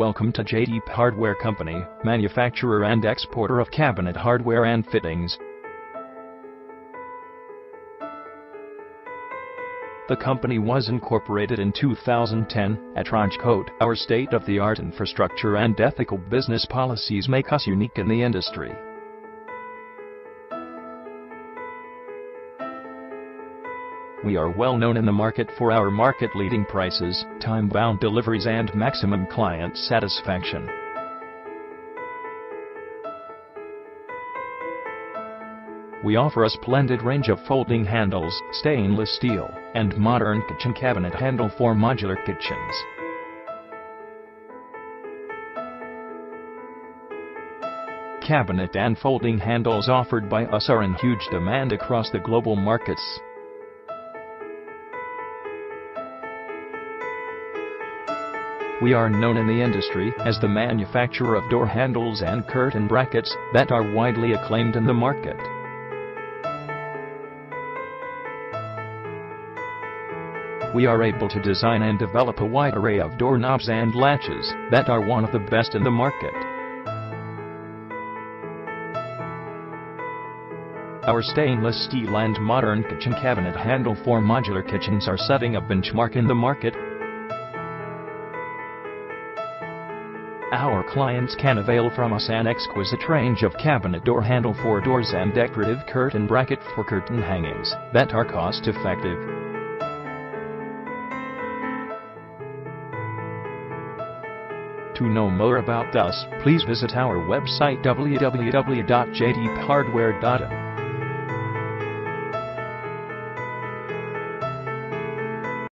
Welcome to Jaydeep Hardware Company, manufacturer and exporter of cabinet hardware and fittings. The company was incorporated in 2010 at Rajkot. Our state-of-the-art infrastructure and ethical business policies make us unique in the industry. We are well known in the market for our market-leading prices, time-bound deliveries and maximum client satisfaction. We offer a splendid range of folding handles, stainless steel, and modern kitchen cabinet handle for modular kitchens. Cabinet and folding handles offered by us are in huge demand across the global markets. We are known in the industry as the manufacturer of door handles and curtain brackets that are widely acclaimed in the market. We are able to design and develop a wide array of doorknobs and latches that are one of the best in the market. Our stainless steel and modern kitchen cabinet handle for modular kitchens are setting a benchmark in the market. Our clients can avail from us an exquisite range of cabinet door handle for doors and decorative curtain bracket for curtain hangings that are cost effective. To know more about us, please visit our website www.jdeephardware.com.